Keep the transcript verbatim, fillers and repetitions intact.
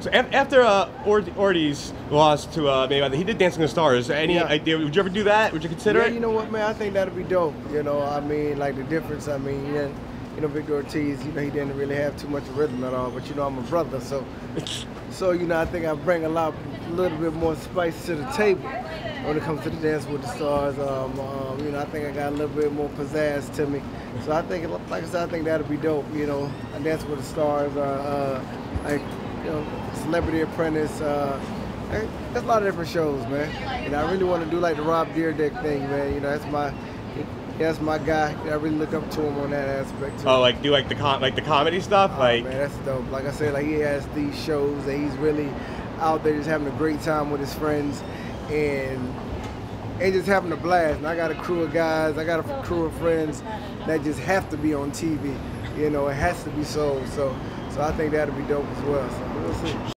So after uh, Ortiz lost to uh, Mayweather, he did Dancing with the Stars. Any yeah. idea? Would you ever do that? Would you consider yeah, it? You know what, man? I think that'd be dope. You know, I mean, like the difference. I mean, yeah, you know, Victor Ortiz, you know, he didn't really have too much rhythm at all. But you know, I'm a brother, so so you know, I think I bring a lot, a little bit more spice to the table when it comes to the Dance with the Stars. Um, um, you know, I think I got a little bit more pizzazz to me. So I think, like I said, I think that'd be dope. You know, a Dance with the Stars. Uh, uh, like, you know, Celebrity Apprentice, uh, there's a lot of different shows, man. And you know, I really want to do like the Rob Deerdick thing, man. You know, that's my, that's my guy. You know, I really look up to him on that aspect too. Oh, like do like the com like the comedy stuff, oh, like. Man, that's dope. Like I said, like he has these shows and he's really out there just having a great time with his friends and and just having a blast. And I got a crew of guys, I got a crew of friends that just have to be on T V. You know, it has to be sold. So. So I think that'll be dope as well. So we'll see.